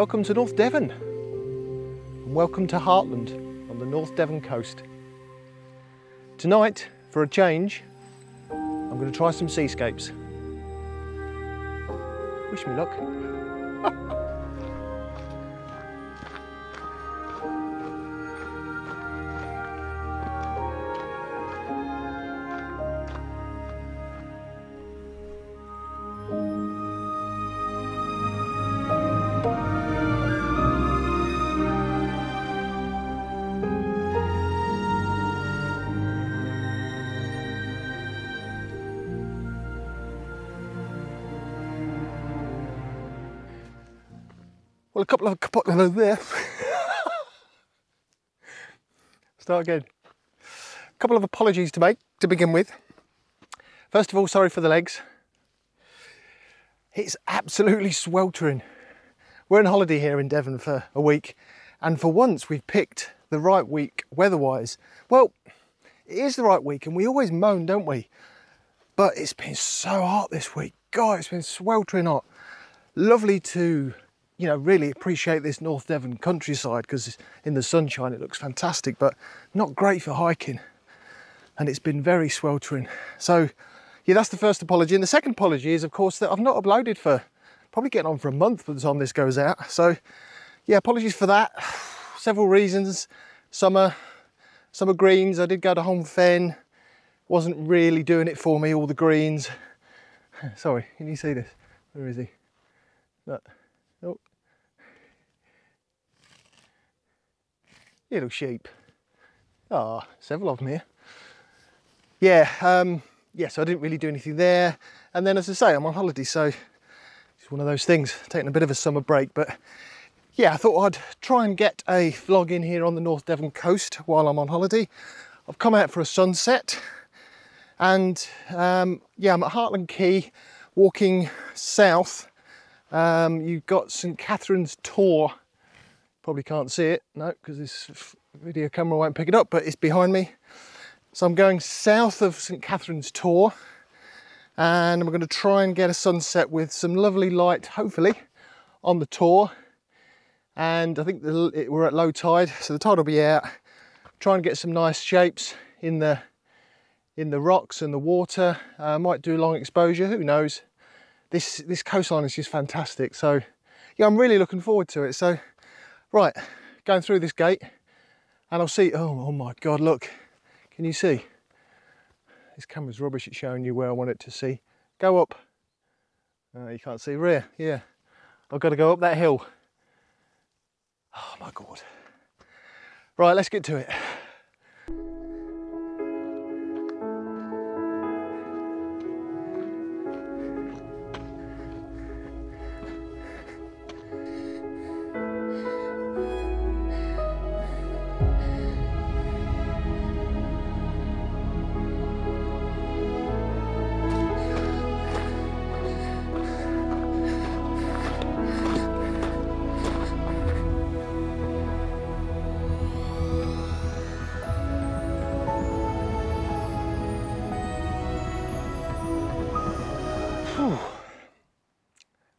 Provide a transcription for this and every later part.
Welcome to North Devon and welcome to Hartland on the North Devon coast. Tonight, for a change, I'm going to try some seascapes. Wish me luck. Well, a couple of capotes there. Start again. A couple of apologies to make to begin with. First of all, sorry for the legs. It's absolutely sweltering. We're on holiday here in Devon for a week, and for once we've picked the right week weather-wise. Well, it is the right week, and we always moan, don't we? But it's been so hot this week. God, it's been sweltering hot. Lovely to, you know, really appreciate this North Devon countryside because in the sunshine it looks fantastic, but not great for hiking. And it's been very sweltering. So yeah, that's the first apology. And the second apology is, of course, that I've not uploaded for probably getting on for a month by the time this goes out. So yeah, apologies for that. Several reasons. Summer greens. I did go to Home Fen. Wasn't really doing it for me, all the greens. Sorry, can you see this? Where is he? Look. Oh. Little sheep. Ah, oh, several of them here. Yeah, so I didn't really do anything there. And then, as I say, I'm on holiday, so it's one of those things, taking a bit of a summer break. But yeah, I thought I'd try and get a vlog in here on the North Devon coast while I'm on holiday. I've come out for a sunset, and yeah, I'm at Hartland Quay, walking south. You've got St Catherine's Tor. Probably can't see it, no, because this video camera won't pick it up, but it's behind me. So I'm going south of St Catherine's Tor, and I'm going to try and get a sunset with some lovely light, hopefully, on the Tor. And I think we're at low tide, so the tide will be out. Try and get some nice shapes in the rocks and the water. Might do long exposure, who knows. This coastline is just fantastic. So yeah, I'm really looking forward to it. So right, going through this gate and I'll see, oh my God, look, can you see? This camera's rubbish at showing you where I want it to see. Go up, you can't see rear, yeah. I've got to go up that hill. Oh my God. Right, let's get to it.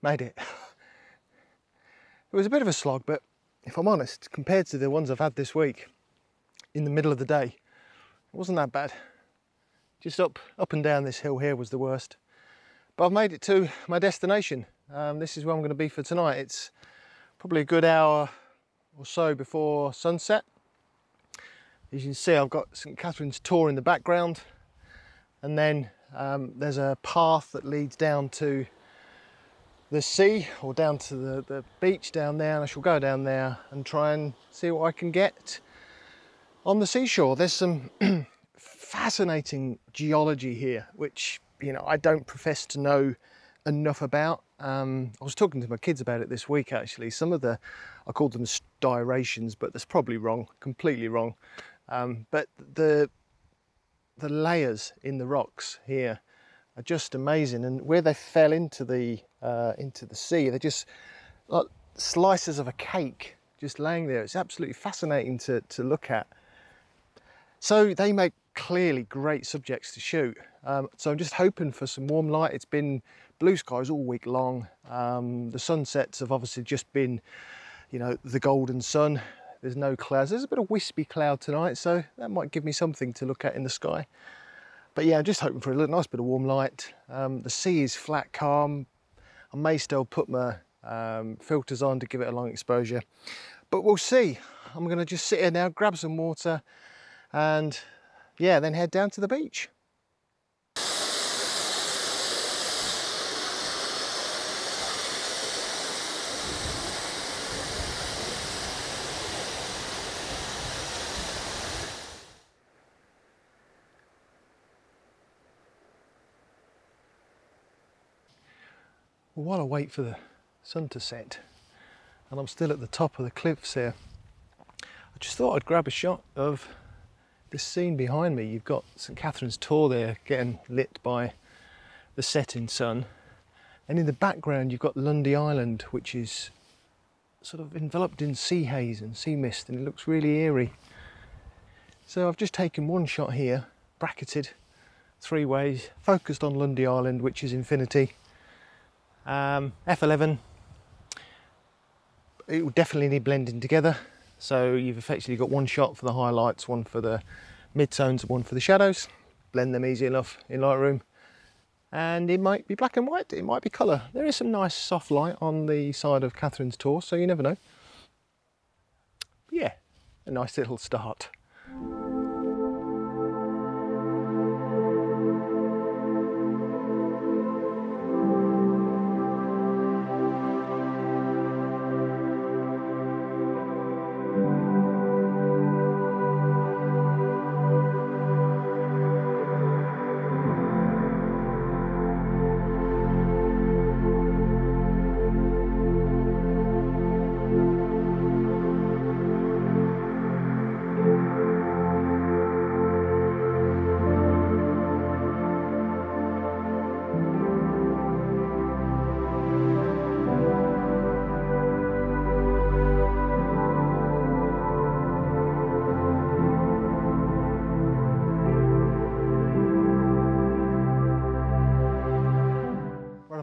Made it. It was a bit of a slog, but if I'm honest, compared to the ones I've had this week in the middle of the day, it wasn't that bad. Just up and down this hill here was the worst. But I've made it to my destination. This is where I'm going to be for tonight. It's probably a good hour or so before sunset. As you can see, I've got St Catherine's Tor in the background, and then there's a path that leads down to the sea, or down to the beach down there, and I shall go down there and try and see what I can get on the seashore. There's some fascinating geology here, which, you know, I don't profess to know enough about. I was talking to my kids about it this week, actually. Some of the, I called them striations, but that's probably wrong, completely wrong. But the layers in the rocks here are just amazing, and where they fell into the sea, they're just like slices of a cake just laying there. It's absolutely fascinating to look at. So they make clearly great subjects to shoot. So I'm just hoping for some warm light. It's been blue skies all week long. The sunsets have obviously just been, you know, the golden sun. There's no clouds. There's a bit of wispy cloud tonight, so that might give me something to look at in the sky. But yeah, I'm just hoping for a nice bit of warm light. The sea is flat, calm. I may still put my filters on to give it a long exposure, but we'll see. I'm gonna just sit here now, grab some water, and yeah, then head down to the beach. Well, while I wait for the sun to set, and I'm still at the top of the cliffs here, I just thought I'd grab a shot of this scene behind me. You've got St Catherine's Tor there getting lit by the setting sun, and in the background you've got Lundy Island, which is sort of enveloped in sea haze and sea mist, and it looks really eerie. So I've just taken one shot here, bracketed three ways, focused on Lundy Island, which is infinity. F11, it will definitely need blending together. So you've effectively got one shot for the highlights, one for the midtones, one for the shadows. Blend them easy enough in Lightroom. And it might be black and white, it might be colour. There is some nice soft light on the side of Catherine's Tor, so you never know. But yeah, a nice little start.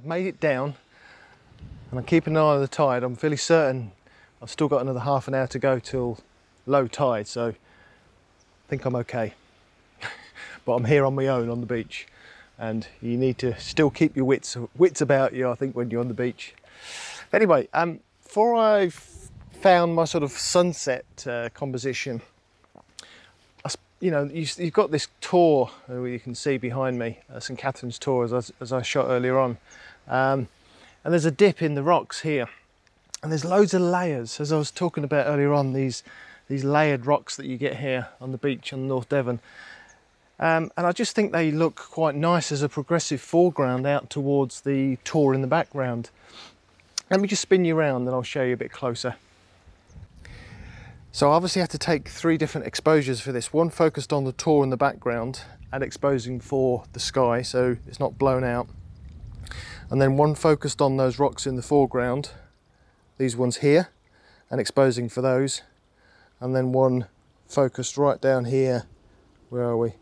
Made it down, and I'm keeping an eye on the tide. I'm fairly certain I've still got another half an hour to go till low tide, so I think I'm okay. But I'm here on my own on the beach, and you need to still keep your wits about you, I think, when you're on the beach. But anyway, before I found my sort of sunset composition, you know, you've got this Tor, you can see behind me, St Catherine's Tor, as I shot earlier on. And there's a dip in the rocks here, and there's loads of layers, as I was talking about earlier on, these layered rocks that you get here on the beach on North Devon. And I just think they look quite nice as a progressive foreground out towards the Tor in the background. Let me just spin you around and I'll show you a bit closer. So I obviously had to take three different exposures for this. One focused on the Tor in the background and exposing for the sky, so it's not blown out. And then one focused on those rocks in the foreground, these ones here, and exposing for those. And then one focused right down here, where are we?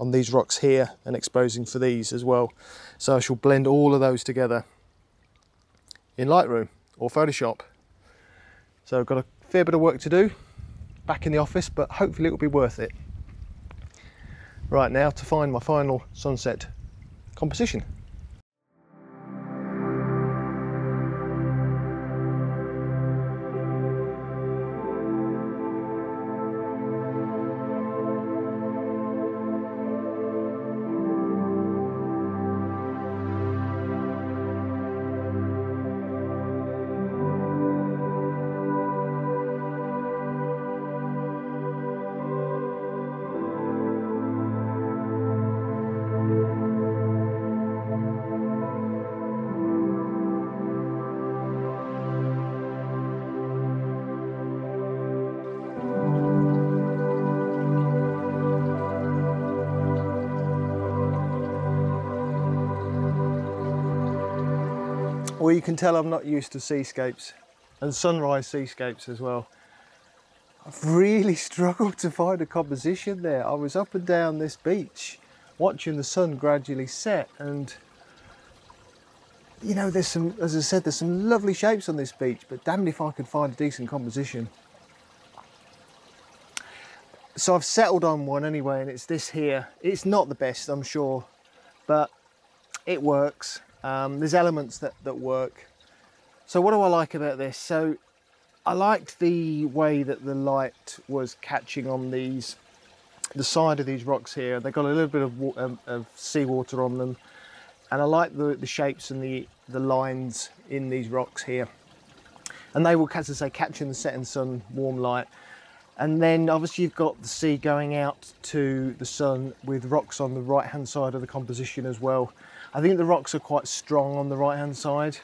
On these rocks here and exposing for these as well. So I shall blend all of those together in Lightroom or Photoshop. So I've got a fair bit of work to do back in the office, but hopefully it will be worth it. Right, now to find my final sunset composition. Well, you can tell I'm not used to seascapes, and sunrise seascapes as well. I've really struggled to find a composition there. I was up and down this beach watching the sun gradually set, and you know, there's some, as I said, there's some lovely shapes on this beach, but damned if I could find a decent composition. So I've settled on one anyway, and it's this here. It's not the best, I'm sure, but it works. There's elements that work. So what do I like about this? So I liked the way that the light was catching on the side of these rocks here. They got a little bit of seawater on them. And I like the shapes and the lines in these rocks here. And they will, as I say, catch in the setting sun, warm light. And then obviously you've got the sea going out to the sun with rocks on the right-hand side of the composition as well. I think the rocks are quite strong on the right-hand side.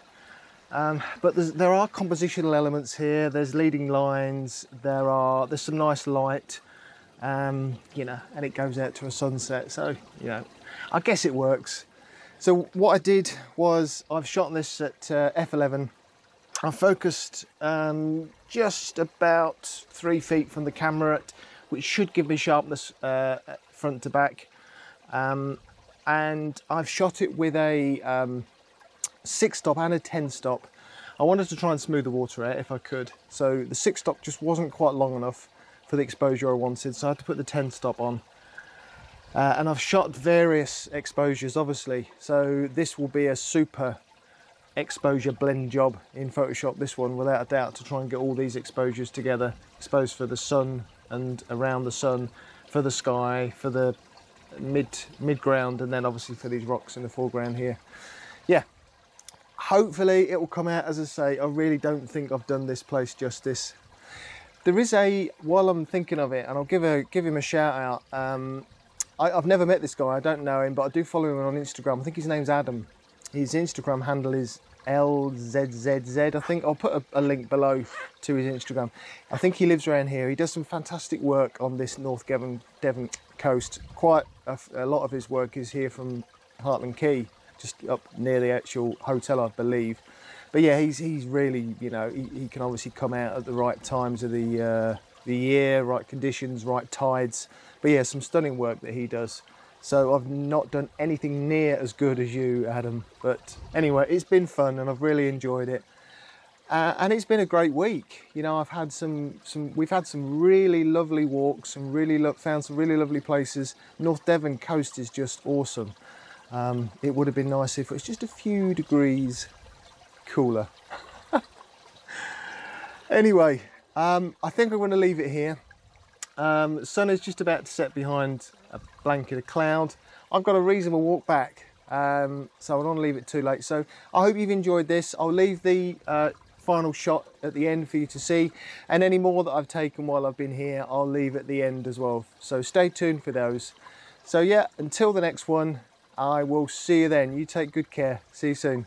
But there are compositional elements here. There's leading lines. There's some nice light, you know, and it goes out to a sunset. So, you know, I guess it works. So what I did was I've shot this at f/11. I focused just about 3 feet from the camera, which should give me sharpness front to back. And I've shot it with a 6 stop and a 10 stop. I wanted to try and smooth the water out if I could. So the 6 stop just wasn't quite long enough for the exposure I wanted. So I had to put the 10 stop on. And I've shot various exposures, obviously. So this will be a super exposure blend job in Photoshop, this one, without a doubt, to try and get all these exposures together. Exposed for the sun and around the sun, for the sky, for the mid-ground, and then obviously for these rocks in the foreground here. Yeah, hopefully it will come out, as I say, I really don't think I've done this place justice. There is a, while I'm thinking of it, and I'll give him a shout out, I've never met this guy, I don't know him, but I do follow him on Instagram. I think his name's Adam. His Instagram handle is lzzz, I think. I'll put a link below to his Instagram. I think he lives around here. He does some fantastic work on this North Devon coast. Quite a lot of his work is here from Hartland Quay, just up near the actual hotel, I believe. But yeah, he's really, you know, he can obviously come out at the right times of the year, right conditions, right tides. But yeah, some stunning work that he does. So I've not done anything near as good as you, Adam. But anyway, it's been fun and I've really enjoyed it. And it's been a great week. You know, I've had we've had some really lovely walks and found some really lovely places. North Devon coast is just awesome. It would have been nice if it was just a few degrees cooler. Anyway, I think I'm going to leave it here. The sun is just about to set behind a blanket of cloud. I've got a reasonable walk back, so I don't want to leave it too late. So I hope you've enjoyed this. I'll leave the final shot at the end for you to see, and any more that I've taken while I've been here, I'll leave at the end as well. So stay tuned for those. So yeah, until the next one, I will see you then. You take good care. See you soon.